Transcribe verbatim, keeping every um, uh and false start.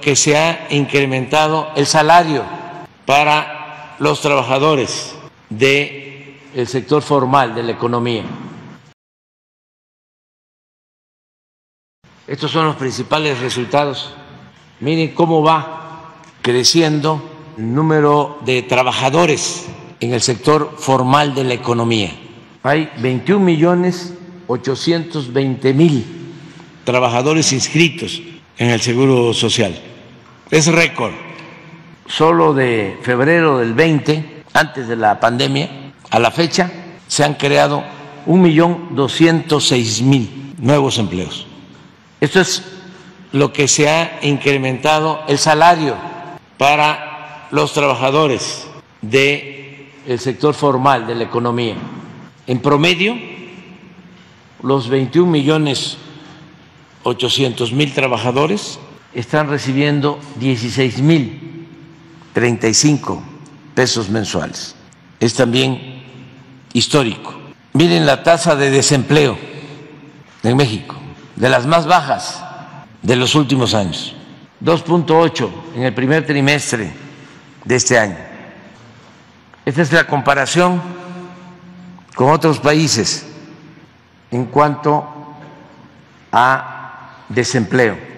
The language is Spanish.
Que se ha incrementado el salario para los trabajadores del sector formal de la economía. Estos son los principales resultados. Miren cómo va creciendo el número de trabajadores en el sector formal de la economía. Hay veintiún millones ochocientos veinte mil trabajadores inscritos en el Seguro Social. Es récord. Solo de febrero del veinte, antes de la pandemia, a la fecha, se han creado un millón doscientos seis mil nuevos empleos. Esto es lo que se ha incrementado el salario para los trabajadores del sector formal de la economía. En promedio, los veintiún millones ochocientos mil trabajadores están recibiendo dieciséis mil treinta y cinco pesos mensuales. Es también histórico. Miren la tasa de desempleo en México, de las más bajas de los últimos años, dos punto ocho en el primer trimestre de este año. Esta es la comparación con otros países en cuanto a desempleo.